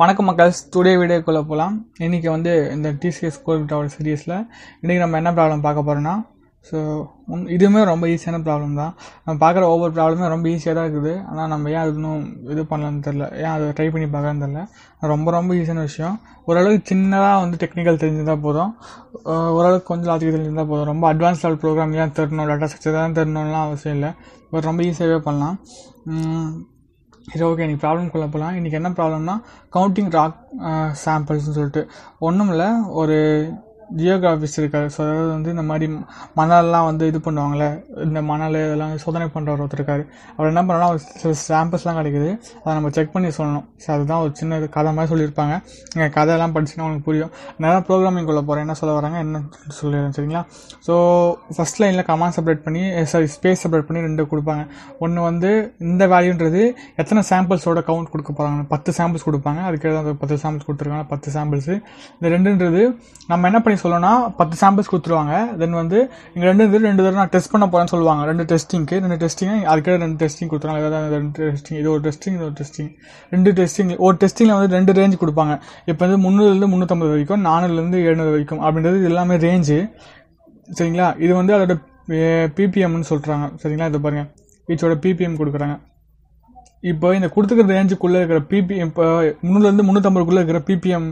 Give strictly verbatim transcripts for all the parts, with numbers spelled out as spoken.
வணக்கம் மக்கள்ஸ், டுடே வீடியோக்குள்ளே போகலாம். இன்றைக்கி வந்து இந்த டிசிஎஸ் கோர் டவர் சீரீஸில் இன்றைக்கி நம்ம என்ன ப்ராப்ளம் பார்க்க போகிறோன்னா, ஸோ இதுவுமே ரொம்ப ஈஸியான ப்ராப்ளம் தான். நம்ம பார்க்குற ஒவ்வொரு ப்ராப்ளமே ரொம்ப ஈஸியாக தான் இருக்குது. ஆனால் நம்ம ஏன் இன்னும் இது பண்ணலான்னு தெரில, ஏன் அதை ட்ரை பண்ணி பார்க்கலான்னு தெரில. ரொம்ப ரொம்ப ஈஸியான விஷயம். ஓரளவுக்கு சின்னதாக வந்து டெக்னிக்கல் தெரிஞ்சிருந்தால் போதும், ஓரளவுக்கு கொஞ்சம் லாஜிக் தெரிஞ்சிருந்தால் போதும். ரொம்ப அட்வான்ஸ் லெவல் ப்ரோக்ராம் ஏன் தெரியணும், டேட்டா ஸ்ட்ரக்சர் தான் தெரியணும்லாம் அவசியம் இல்லை. பட் ரொம்ப ஈஸியாகவே பண்ணலாம். சரி, ஓகே, இன்றைக்கி ப்ராப்ளம் கொள்ள போகலாம். இன்றைக்கி என்ன ப்ராப்ளம்னா, கவுண்டிங் ராக் சாம்பிள்ஸ்னு சொல்லிட்டு ஒன்றும் இல்லை, ஒரு ஜியோகிராஃபிஸ் இருக்காரு. ஸோ அதாவது வந்து இந்த மாதிரி மணல்லாம் வந்து இது பண்ணுவாங்களே, இந்த மணல் இதெல்லாம் சோதனை பண்ணுறவர் ஒருத்தர் இருக்காரு. அவர் என்ன பண்ணோன்னா, ஒரு சில சாம்பிள்ஸ்லாம் கிடைக்குது, அதை நம்ம செக் பண்ணி சொல்லணும். ஸோ அதுதான் ஒரு சின்ன கதை மாதிரி சொல்லியிருப்பாங்க. எங்கள் கதையெல்லாம் படிச்சுன்னா உங்களுக்கு புரியும். நிறையா ப்ரோக்ராமிங் கொள்ள போகிறேன், என்ன சொல்ல வராங்க என்ன சொல்லிடுறேன், சரிங்களா? ஸோ ஃபஸ்ட் லைனில் கமாண்ட் செப்ரேட் பண்ணி சாரி ஸ்பேஸ் செப்ரேட் பண்ணி ரெண்டு கொடுப்பாங்க. ஒன்று வந்து இந்த வேல்யூன்றது எத்தனை சாம்பிள்ஸோட கவுண்ட் கொடுக்க போகிறாங்க, பத்து சாம்பிள்ஸ் கொடுப்பாங்க. அதுக்கு பத்து சாம்பிள்ஸ் கொடுத்துருக்காங்க, பத்து சாம்பிள்ஸு. இந்த ரெண்டுன்றது நம்ம என்ன பண்ணி சொல்லணும்னா, பத்து சாம்பிள்ஸ் கொடுத்துருவாங்க. தென் வந்து இங்கே ரெண்டு ரெண்டு தடவை நான் டெஸ்ட் பண்ண போகிறேன்னு சொல்லுவாங்க. ரெண்டு டெஸ்டிங்க்கு ரெண்டு டெஸ்டிங் அதுக்கே ரெண்டு டெஸ்டிங் கொடுத்துருவாங்க. ஏதாவது ரெண்டு டெஸ்டிங், இது ஒரு டெஸ்டிங், இது ஒரு டெஸ்டிங், ரெண்டு டெஸ்டிங். ஒரு டெஸ்டிங்கில் வந்து ரெண்டு ரேஞ்ச் கொடுப்பாங்க. இப்போ வந்து முந்நூறுலேருந்து முந்நூற்றம்பது வரைக்கும், நானூறுலேருந்து எழுநூறு வரைக்கும் அப்படின்றது எல்லாமே ரேஞ்சு, சரிங்களா? இது வந்து அதோட பிபிஎம்னு சொல்கிறாங்க, சரிங்களா? இதை பாருங்கள், ஈச்சோட பிபிஎம் கொடுக்குறாங்க. இப்போ இந்த கொடுத்துக்கிற ரேஞ்சுக்குள்ளே இருக்கிற பிபிஎம், இப்போ முந்நூறுலேருந்து முந்நூற்றம்பதுக்குள்ளே இருக்கிற பிபிஎம்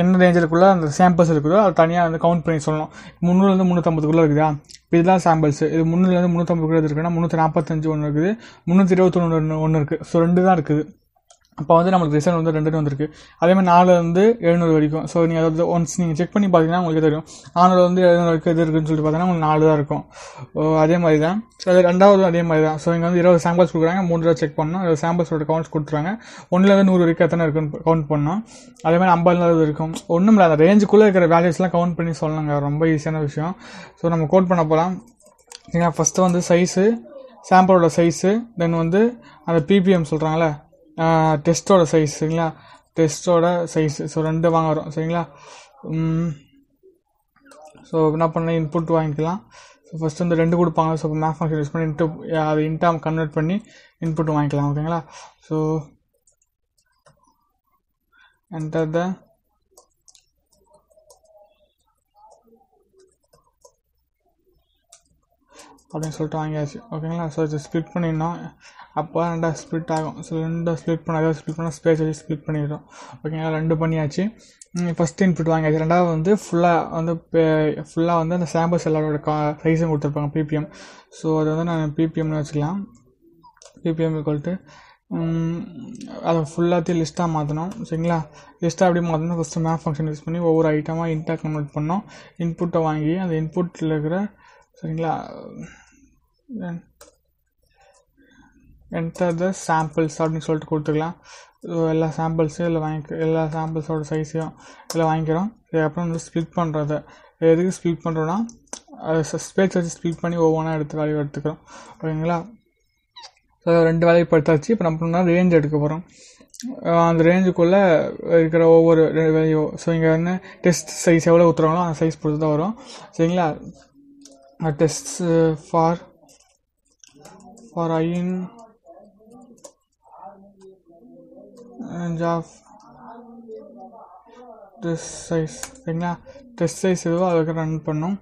என்ன ரேஞ்சுக்குள்ளே அந்த சாம்பிள்ஸ் இருக்குதோ அதை தனியாக வந்து கவுண்ட் பண்ணி சொல்லணும். முந்நூறுலேருந்து முந்நூற்றம்பதுக்குள்ளே இருக்குதா, இப்போ இதெல்லாம் சாம்பிள்ஸ். இது முந்நூறுலேருந்து முந்நூற்றம்பதுக்குள்ளே இருக்குன்னா முந்நூற்றி நாற்பத்தஞ்சு ஒன்று இருக்குது, முந்நூற்றி இருபத்தொன்று ஒன்று ஒன்று இருக்குது. ஸோ ரெண்டு தான் இருக்குது. அப்போ வந்து நம்மளுக்கு ரிசல்ட் வந்து ரெண்டுன்னு வந்திருக்கு. அதேமாதிரி நாலுலேருந்து எழுநூறு வரைக்கும். ஸோ நீங்கள் அதாவது ஒன்ஸ் நீங்கள் செக் பண்ணி பார்த்தீங்கன்னா உங்களுக்கு தெரியும், நானூறுலேருந்து எழுநூறு வரைக்கும் இது இருக்குதுன்னு சொல்லிட்டு பார்த்தீங்கன்னா உங்களுக்கு நாலு தான் இருக்கும். அதே மாதிரி தான். ஸோ அது ரெண்டாவது அதே மாதிரி தான். ஸோ இங்கே வந்து இருபது சாம்பிள்ஸ் கொடுக்குறாங்க, மூணு தடவை செக் பண்ணணும். இருபது சாம்பிள்ஸோட கவுண்ட்ஸ் கொடுத்துறாங்க. ஒன்றுலேருந்து நூறு வரைக்கும் எத்தனை இருக்குன்னு கவுண்ட் பண்ணணும். அதேமாதிரி ஐம்பதுலேருந்து இருக்கும். ஒன்றும் இல்லை, அந்த ரேஞ்சுக்குள்ளே இருக்கிற வேல்யூஸ்லாம் கவுண்ட் பண்ணி சொல்லணுங்க. ரொம்ப ஈஸியான விஷயம். ஸோ நம்ம கோட் பண்ண போகலாம். ஏன்னா ஃபஸ்ட்டு வந்து சைஸு, சாம்பிளோட சைஸு, தென் வந்து அந்த பிபிஎம் சொல்கிறாங்களே டெஸ்ட்டோட சைஸ், சரிங்களா? டெஸ்ட்டோட சைஸ். ஸோ ரெண்டு வாங்குகிறோம், சரிங்களா? ஸோ என்ன பண்ண, இன்புட் வாங்கிக்கலாம். ஸோ ஃபஸ்ட்டு வந்து ரெண்டு கொடுப்பாங்க. ஸோ மேப் ஃபங்க்ஷன் யூஸ் பண்ணி இன்ட்டு அது இன்டாம் கன்வெர்ட் பண்ணி இன்புட் வாங்கிக்கலாம், ஓகேங்களா? ஸோ என்டர் த அப்படின்னு சொல்லிட்டு வாங்கியாச்சு, ஓகேங்களா? ஸோ இது ஸ்பிளிட் பண்ணிடணும். அப்போ ரெண்டாக ஸ்பிளிட் ஆகும். ஸோ ரெண்டாக ஸ்பிளிட் பண்ண, அதாவது ஸ்பிளிட் பண்ணால் ஸ்பேஸ் வச்சு ஸ்பிளிட் பண்ணிடுறோம், ஓகேங்களா? ரெண்டு பண்ணியாச்சு. ஃபஸ்ட்டு இன்புட் வாங்கியாச்சு. ரெண்டாவது வந்து ஃபுல்லாக வந்து ஃபுல்லாக வந்து அந்த சாம்பிள்ஸ் எல்லாரோட கா சைஸும் கொடுத்துருப்பாங்க, பிபிஎம். ஸோ அது வந்து நான் பிபிஎம்னு வச்சுக்கலாம். பிபிஎம் ஈக்குவல்ட்டு அதை ஃபுல்லாத்தையும் லிஸ்ட்டாக மாற்றணும், சரிங்களா? லிஸ்ட்டாக அப்படியே மாற்றணும். ஃபஸ்ட்டு மேப் ஃபங்க்ஷன் யூஸ் பண்ணி ஒவ்வொரு ஐட்டமாக இன்டாக கன்வெர்ட் பண்ணோம். இன்புட்டை வாங்கி அந்த இன்புட்டில் இருக்கிற, சரிங்களா, என்டர் த சாம்பிள்ஸ் அப்படின்னு சொல்லிட்டு கொடுத்துக்கலாம். எல்லா சாம்பிள்ஸையும் இல்லை வாங்கி, எல்லா சாம்பிள்ஸோட சைஸையும் இல்லை வாங்கிக்கிறோம். அதுக்கப்புறம் வந்து ஸ்பிளிட் பண்ணுறது. எதுக்கு ஸ்பிளிட் பண்ணுறோன்னா, அது ஸ்பேஸ் வச்சு ஸ்பிளிட் பண்ணி ஒவ்வொன்றா எடுத்து வேலையை எடுத்துக்கிறோம், ஓகேங்களா? ஸோ ரெண்டு வேலையை படுத்தாச்சு. இப்போ நம்ம பண்ணால் ரேஞ்ச் எடுக்க போகிறோம். அந்த ரேஞ்சுக்குள்ளே இருக்கிற ஒவ்வொரு வேலையும். ஸோ இங்கே வந்து டெஸ்ட் சைஸ் எவ்வளோ ஊற்றுறாங்களோ அந்த சைஸ் பொறுத்து தான் வரும், சரிங்களா? Test for for i in range of this size, சரிங்களா? டெஸ்ட் சைஸ் எதுவோ அதுக்கு ரன் பண்ணும்.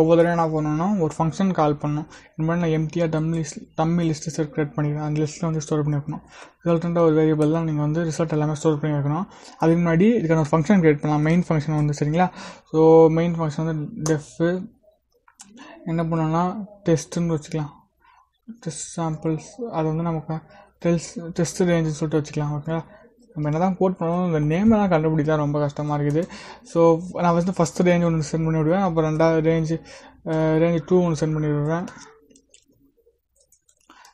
ஒவ்வொரு தடவை என்ன பண்ணணும், ஒரு ஃபங்க்ஷன் கால் பண்ணணும். இந்த மாதிரி நான் எம்டியாக dummy list dummy list set create பண்ணிக்கிறேன். அந்த லிஸ்ட்டில் வந்து ஸ்டோர் பண்ணி வைக்கணும். ரிசல்ட்டுன்ற ஒரு வேரியபிள் தான் நீங்கள் வந்து ரிசல்ட் எல்லாமே ஸ்டோர் பண்ணி வைக்கணும். அதுக்கு முன்னாடி இதுக்கான ஒரு ஃபங்க்ஷன் கிரியேட் பண்ணலாம், மெயின் ஃபங்க்ஷன் வந்து, சரிங்களா? ஸோ மெயின் ஃபங்க்ஷன் வந்து டெஃப்பு என்ன பண்ணோன்னா டெஸ்ட்டுன்னு வச்சுக்கலாம். டெஸ்ட் சாம்பிள்ஸ் அது வந்து நமக்கு டெஸ்ட் டெஸ்ட் ரேஞ்சுன்னு சொல்லிட்டு வச்சுக்கலாம், ஓகேங்களா? நம்ம என்ன தான் கோட் பண்ணணும், இந்த நேமை தான் கண்டுபிடிக்கலாம், ரொம்ப கஷ்டமாக இருக்குது. ஸோ நான் வந்து ஃபஸ்ட்டு ரேஞ்ச் ஒன்று சென்ட் பண்ணி விடுவேன். அப்புறம் ரெண்டாவது ரேஞ்சு ரேஞ்சு டூ ஒன்று சென்ட் பண்ணி விடுவேன்.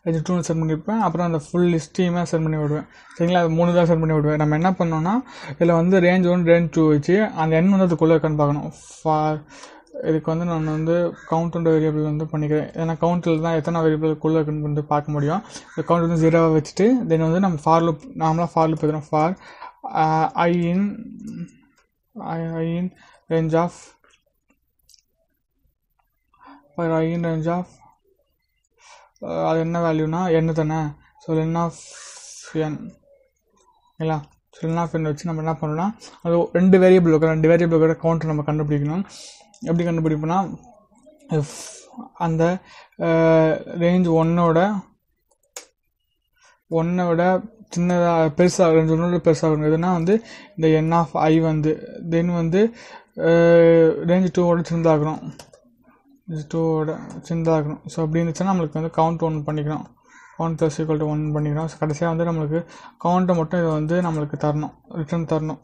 ரேஞ்சு டூ ஒன்று சென்ட் பண்ணியிருப்பேன். அப்புறம் அந்த ஃபுல் லிஸ்ட்டையுமே சென்ட் பண்ணி விடுவேன், சரிங்களா? அது மூணு தான் சென்ட் பண்ணி விடுவேன். நம்ம என்ன பண்ணோன்னா, இதில் வந்து ரேஞ்ச் ஒன்று ரேஞ்ச் டூ வச்சு அந்த எண் வந்து அதுக்குள்ளே இருக்கான்னு பார்க்கணும். ஃபார் இதுக்கு வந்து நான் வந்து கவுண்ட்டோட வேரியபிள் வந்து பண்ணிக்கிறேன். ஏன்னா கவுண்ட்டில் தான் எத்தனை வேரியபிள்குள்ளே இருக்குன்னு வந்து பார்க்க முடியும். இந்த கவுண்ட் வந்து ஜீரோவை வச்சுட்டு தென் வந்து நம்ம ஃபார் லூப், நார்மலாக ஃபார் லூப் எடுக்கிறோம். For i in i in range of for i in range of அது என்ன வேல்யூனா எண்ணு தானே. ஸோ என் ஆஃப் என், இல்லைங்களா? சரிங்களா? ஃப்ரெண்ட் வச்சு நம்ம என்ன பண்ணணும்னா அது ரெண்டு வேரியபிள் இருக்கும், ரெண்டு வேரியபிளோட கவுண்ட்டை நம்ம கண்டுபிடிக்கணும். எப்படி கண்டுபிடிப்போம்னா அந்த ரேஞ்ச் ஒன்னோட ஒன்னை விட சின்னதாக பெருசாக ரெண்டு ஒன்னோட பெருசாக இருக்கும் எதுனா வந்து இந்த என் ஆஃப் ஐ வந்து தென் வந்து ரேஞ்சு டூவோட சின்னதாகணும், டூவோட சின்னதாகணும். ஸோ அப்படி இருந்துச்சுன்னா நம்மளுக்கு வந்து கவுண்ட் ஒன் பண்ணிக்கணும், count plus equal to one பண்ணிக்கிறோம். ஸோ கடைசியாக வந்து நம்மளுக்கு கவுண்ட்டை மட்டும் இதை வந்து நம்மளுக்கு தரணும், ரிட்டர்ன் தரணும்.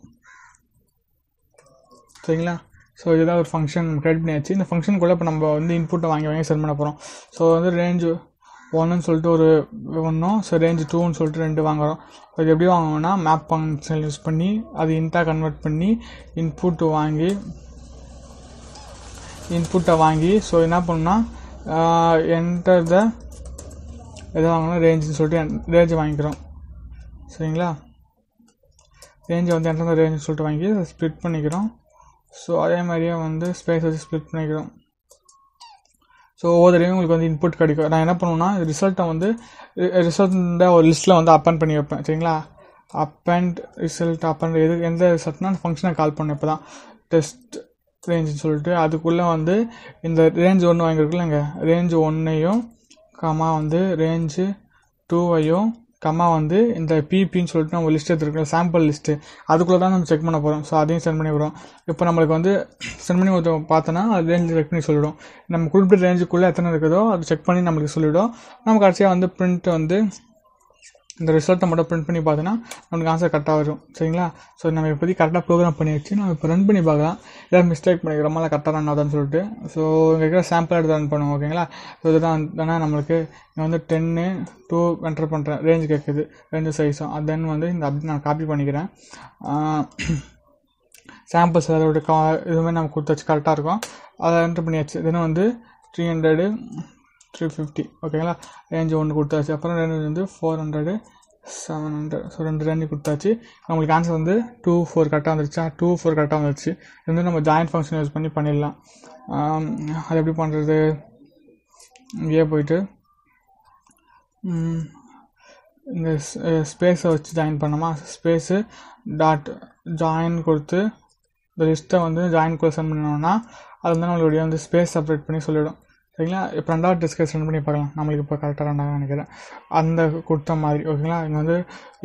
சரிங்களா? ஸோ இதுதான் ஒரு ஃபங்க்ஷன் கிரியேட் பண்ணியாச்சு. இந்த ஃபங்க்ஷனுக்குள்ளே இப்போ நம்ம வந்து இன்புட்டை வாங்கி வாங்கி சென்ட் பண்ண போகிறோம். ஸோ வந்து ரேஞ்சு ஒன்றுன்னு சொல்லிட்டு ஒரு ஒன்றும் ஸோ ரேஞ்சு டூன்னு சொல்லிட்டு ரெண்டு வாங்குகிறோம். அது எப்படி வாங்குவோம்னா மேப் ஃபங்க்ஷன் யூஸ் பண்ணி அது இன்ட்டாக கன்வெர்ட் பண்ணி இன்புட்டு வாங்கி இன்புட்டை வாங்கி ஸோ என்ன பண்ணணும்னா என்டர் த எதை வாங்கணும் ரேஞ்சுன்னு சொல்லிட்டு ரேஞ்சை வாங்கிக்கிறோம். சரிங்களா? ரேஞ்சை வந்து என்டர் த ரேஞ்சுன்னு சொல்லிட்டு வாங்கி ஸ்ப்ளிட் பண்ணிக்கிறோம். ஸோ அதே மாதிரியே வந்து ஸ்பேஸ் வச்சு ஸ்ப்ளிட் பண்ணிக்கிறோம். ஸோ ஒவ்வொரு தடவையும் உங்களுக்கு வந்து இன்புட் கிடைக்கும். நான் என்ன பண்ணுவேன்னா ரிசல்ட்டை வந்து ரிசல்ட்டை ஒரு லிஸ்ட்டில் வந்து அப்பன் பண்ணி வைப்பேன். சரிங்களா? அப்பண்ட் ரிசல்ட் அப்பன் எது எந்த ரிசல்ட்னா ஃபங்க்ஷனை கால் பண்ணேன் இப்போ தான் டெஸ்ட் ரேஞ்சுன்னு சொல்லிட்டு அதுக்குள்ளே வந்து இந்த ரேஞ்ச் ஒன்று வாங்கியிருக்குல்ல இங்கே ரேஞ்சு ஒன்றையும் கமா வந்து ரேஞ்சு டூவையும் கம்மா வந்து இந்த பிபின்னு சொல்லிட்டு நம்ம லிஸ்ட் எடுத்துருக்கோம், சாம்பிள் லிஸ்ட்டு, அதுக்குள்ளே தான் நம்ம செக் பண்ண போகிறோம். ஸோ அதையும் சென்ட் பண்ணி விடுறோம். இப்போ நம்மளுக்கு வந்து சென்ட் பண்ணி ஒருத்தவங்க பார்த்தோன்னா அது ரேஞ்சு செக் பண்ணி சொல்லிவிடும். நம்ம குறிப்பிட்ட ரேஞ்சுக்குள்ளே எத்தனை இருக்குதோ அது செக் பண்ணி நம்மளுக்கு சொல்லிவிடும். நம்ம கடைசியாக வந்து பிரிண்ட்டு வந்து இந்த ரிசல்ட்டை மட்டும் பிரிண்ட் பண்ணி பார்த்தோன்னா நம்மளுக்கு ஆன்சர் கரெக்டாக வரும். சரிங்களா? ஸோ நம்ம இப்போதைக்கு கரெக்டாக ப்ரோக்ராம் பண்ணி வச்சு நம்ம இப்போ ரன் பண்ணி பார்க்கலாம், ஏதாவது மிஸ்டேக் பண்ணிக்கிறோமா இல்லை கரெக்டாக ரன் ஆகுதான்னு சொல்லிட்டு. ஸோ இங்கே இருக்கிற சாம்பிள் எடுத்து ரன் பண்ணுவோம். ஓகேங்களா? ஸோ இதுதான் தானே நம்மளுக்கு இங்கே வந்து டென்னு டூ என்டர் பண்ணுறேன் ரேஞ்சு கேட்குது ரேஞ்சு சைஸும் அது தென் வந்து இந்த அப்படி நான் காப்பி பண்ணிக்கிறேன். சாம்பிள்ஸ் அதோட கா இதுவுமே நம்ம கொடுத்து வச்சு கரெக்டாக இருக்கும். அதை என்ட்ரு பண்ணியாச்சு. தென் வந்து த்ரீ ஹண்ட்ரடு த்ரீ ஃபிஃப்டி ஓகேங்களா ரேஞ்சு ஒன்று கொடுத்தாச்சு. அப்புறம் ரேஞ்சு வந்து four hundred seven hundred so ரெண்டு ரேஞ்சு கொடுத்தாச்சு. நம்மளுக்கு ஆன்சர் வந்து டூ ஃபோர் கரெக்டாக வந்துருச்சா டூ ஃபோர் கரெக்டாக வந்துருச்சு. இது வந்து நம்ம ஜாயின்ட் ஃபங்க்ஷன் யூஸ் பண்ணி பண்ணிடலாம். அது எப்படி பண்ணுறது? இங்கேயே போயிட்டு இந்த ஸ்பேஸை வச்சு ஜாயின் பண்ணோமா ஸ்பேஸு டாட் ஜாயின் கொடுத்து இந்த லிஸ்ட்டை வந்து ஜாயின் கூட சென்ட் பண்ணோன்னா அது வந்து நம்மளுடைய வந்து ஸ்பேஸ் செப்ரேட் பண்ணி சொல்லிவிடும். சரிங்களா? இப்போ ரெண்டாவது டிஸ்கஸ் ரன் பண்ணி பார்க்கலாம். நம்மளுக்கு இப்போ கரெக்டாக ரெண்டாவது நினைக்கிறேன் அந்த கொடுத்த மாதிரி. ஓகேங்களா? இங்கே வந்து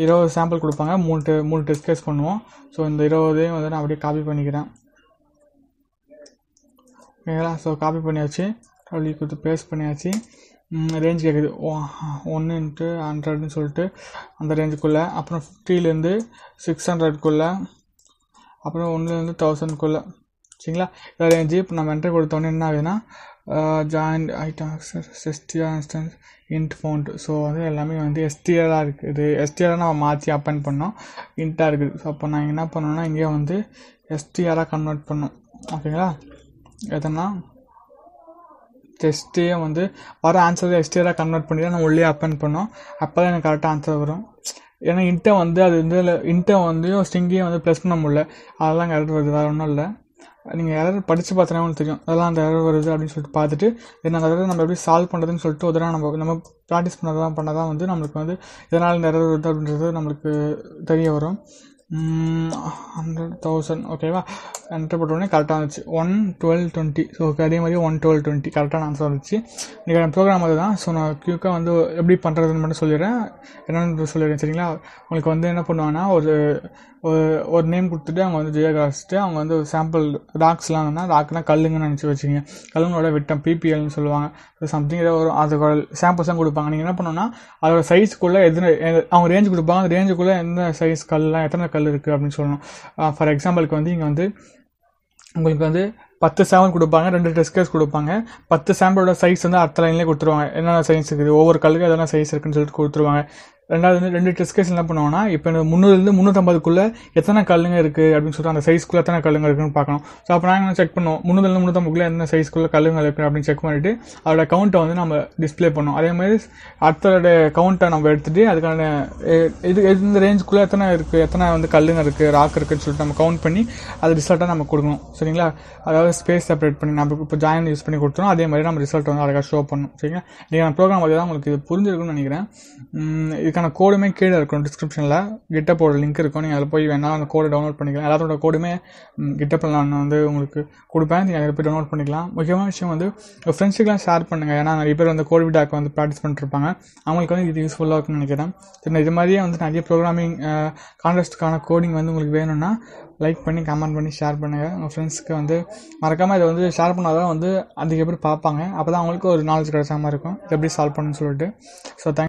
இருபது சாம்பிள் கொடுப்பாங்க, மூணு மூணு டிஸ்கஸ் பண்ணுவோம். ஸோ இந்த இருபதையும் வந்து நான் அப்படியே காப்பி பண்ணிக்கிறேன். ஓகேங்களா? ஸோ காப்பி பண்ணியாச்சு, அப்படி கொடுத்து பேஸ்ட் பண்ணியாச்சு. ரேஞ்ச் கேட்குது ஒன்று இன்ட்டு ஹண்ட்ரட்னு சொல்லிட்டு அந்த ரேஞ்சுக்குள்ளே, அப்புறம் ஃபிஃப்டிலேருந்து சிக்ஸ் ஹண்ட்ரட்குள்ளே, அப்புறம் ஒன்றுலேருந்து தௌசண்ட்குள்ளே. சரிங்களா? இதை ரேஞ்சு இப்போ நம்ம என்ட்ரி கொடுத்தோன்னே என்ன ஆகுதுன்னா join item STR instance int found. So வந்து எல்லாமே வந்து எஸ்டிஆராக இருக்குது, எஸ்டிஆராக நம்ம மாற்றி அப்பன் பண்ணோம், இன்ட்டாக இருக்குது. ஸோ அப்போ நாங்கள் என்ன பண்ணோன்னா இங்கே வந்து எஸ்டிஆராக கன்வெர்ட் பண்ணோம். ஓகேங்களா? எதனா டெஸ்ட்டே வந்து வர ஆன்சரை எஸ்டிஆராக கன்வெர்ட் பண்ணி தான் நம்ம உள்ளே அப்பன் பண்ணோம். அப்போ தான் எனக்கு கரெக்டாக ஆன்சர் வரும். ஏன்னா இன்ட்டை வந்து அது வந்து இன்ட்டை வந்து ஸ்டிங்கையும் வந்து ப்ளஸ் பண்ண முடியல, அதெல்லாம் கரெக்ட் வருது, வேறு ஒன்றும் இல்லை. நீங்கள் யாராவது படித்து பார்த்தோன்னா உங்களுக்கு தெரியும் அதெல்லாம் அந்த எரர் வருது அப்படின்னு சொல்லிட்டு பார்த்துட்டு ஏன்னா அந்த எரர் நம்ம எப்படி சால்வ் பண்ணுறதுன்னு சொல்லிட்டு ஒரு தடவை நம்ம நம்ம ப்ராக்டிஸ் பண்ணதான் பண்ண தான் வந்து நம்மளுக்கு வந்து இதனால் இந்த எரர் வருது அப்படின்றது நம்மளுக்கு தெரிய வரும். ஹண்ட்ரட் தௌசண்ட் ஓகேவா என்ட்ரு போட்டோடனே கரெக்டாக இருந்துச்சு ஒன் டுவெல் டுவெண்ட்டி. ஸோ அதே மாதிரி ஒன் டுவெல் டுவெண்ட்டி கரெக்டான ஆன்சர் வந்துச்சு. இன்றைக்கான ப்ரோக்ராம் அது தான். ஸோ நான் குயிக்காக வந்து எப்படி பண்ணுறதுன்னு மட்டும் சொல்லிடுறேன், என்னென்னு சொல்லிடுறேன். சரிங்களா? உங்களுக்கு வந்து என்ன பண்ணுவாங்கன்னா ஒரு ஒரு நேம் கொடுத்துட்டு அவங்க வந்து ஜியோகிராஃபிட்டு அவங்க வந்து ஒரு சாம்பிள் ராக்ஸ்லாம் வேணா ராக்னா கல்லுங்கன்னு நினச்சி வச்சுங்க, கல்லுங்களோட விட்டம் பிபிஎல்னு சொல்லுவாங்க. ஸோ சம்திங் ஏதோ வரும், அதோட சாம்பிள்ஸ் தான் கொடுப்பாங்க. நீங்கள் என்ன பண்ணோன்னா அதோட சைஸ்க்குள்ளே எதுனா அவங்க ரேஞ்சு கொடுப்பாங்க, அந்த ரேஞ்சுக்குள்ளே எந்த சைஸ் கல்லாம் எத்தனை கல் இருக்குது அப்படின்னு சொல்லணும். ஃபார் எக்ஸாம்பிளுக்கு வந்து இங்கே வந்து உங்களுக்கு வந்து பத்து சாம்பிள் கொடுப்பாங்க, ரெண்டு டெஸ்ட் கேஸ் கொடுப்பாங்க. பத்து சாம்பிளோட சைஸ் வந்து அடுத்த லைன்லேயே கொடுத்துருவாங்க, என்னென்ன சைஸ் இருக்குது ஒவ்வொரு கல்லுக்கு எதனா சைஸ் இருக்குதுன்னு சொல்லிட்டு கொடுத்துருவாங்க. ரெண்டாவது வந்து ரெண்டு டெஸ்ட் கேஸ் என்ன பண்ணுவாங்கன்னா இப்போ எனக்கு முந்நூறுலேருந்து முந்நூற்றம்பதுக்குள்ளே எத்தனை கல்லுங்க இருக்குது அப்படின்னு சொல்லிட்டு அந்த சைஸ்க்குள்ளே எத்தனை கல்லுங்க இருக்குன்னு பார்க்கணும். ஸோ அப்போ நாங்கள் செக் பண்ணுவோம் முந்நூறுலேருந்து முந்நூற்றம்பதுக்குள்ளே எந்த சைஸ்க்குள்ளே கல்லுங்க இருக்குது அப்படின்னு செக் பண்ணிவிட்டு அதோட கவுண்ட்டை வந்து நம்ம டிஸ்பிளே பண்ணோம். அதே மாதிரி அடுத்தோட கவுண்ட்டை நம்ம எடுத்துகிட்டு அதுக்கான இது இந்த ரேஞ்சுக்குள்ளே எத்தனை இருக்குது எத்தனை வந்து கல்லுங்க இருக்குது ராக் இருக்குதுன்னு சொல்லிட்டு நம்ம கவுண்ட் பண்ணி அது ரிசல்ட்டாக நம்ம கொடுக்கணும். சரிங்களா? அதாவது ஸ்பேஸ் செப்ரேட் பண்ணி நம்ம இப்போ ஜாயின் யூஸ் பண்ணி கொடுத்துரும். அதே மாதிரி நம்ம ரிசல்ட் வந்து அழகாக ஷோ பண்ணணும். சரிங்களா? நீங்கள் ப்ரோக்ராம் பார்த்து தான் உங்களுக்கு இது புரிஞ்சிருக்குன்னு நினைக்கிறேன். அதுக்கான கோடுமே கீழே இருக்கும் டிஸ்கிரிப்ஷனில் கிட்டப் போட லிங்க் இருக்கும். நீங்கள் அதில் போய் வேணால் அந்த கோடை டவுன்லோட் பண்ணிக்கலாம். எல்லாத்தோட கோடுமே கிட்டப்பில் நான் வந்து உங்களுக்கு கொடுப்பேன், நீங்கள் அதில் போய் டவுன்லோட் பண்ணிக்கலாம். முக்கியமான விஷயம் வந்து ஃப்ரெண்ட்ஸுக்கெலாம் ஷேர் பண்ணுங்கள். ஏன்னா நிறைய பேர் வந்து கோட் விடாக்கு வந்து ப்ராக்டிஸ் பண்ணிட்டுருப்பாங்க, அவங்களுக்கு வந்து இது யூஸ்ஃபுல்லாக இருக்குன்னு நினைக்கிறேன். சரி, இது மாதிரியே வந்து நிறைய ப்ரோக்ராமிங் கான்ட்ராஸ்டுக்கான கோடிங் வந்து உங்களுக்கு வேணும்னா லைக் பண்ணி கமெண்ட் பண்ணி ஷேர் பண்ணுங்கள். உங்கள் ஃப்ரெண்ட்ஸுக்கு வந்து மறக்காமல் இதை வந்து ஷேர் பண்ணால் தான் வந்து அதிக பேர் பார்ப்பாங்க. அப்போ தான் அவங்களுக்கு ஒரு நாலேஜ் கிடைச்சா மாதிரி இருக்கும் எப்படி சால்வ் பண்ணுன்னு சொல்லிட்டு. So thank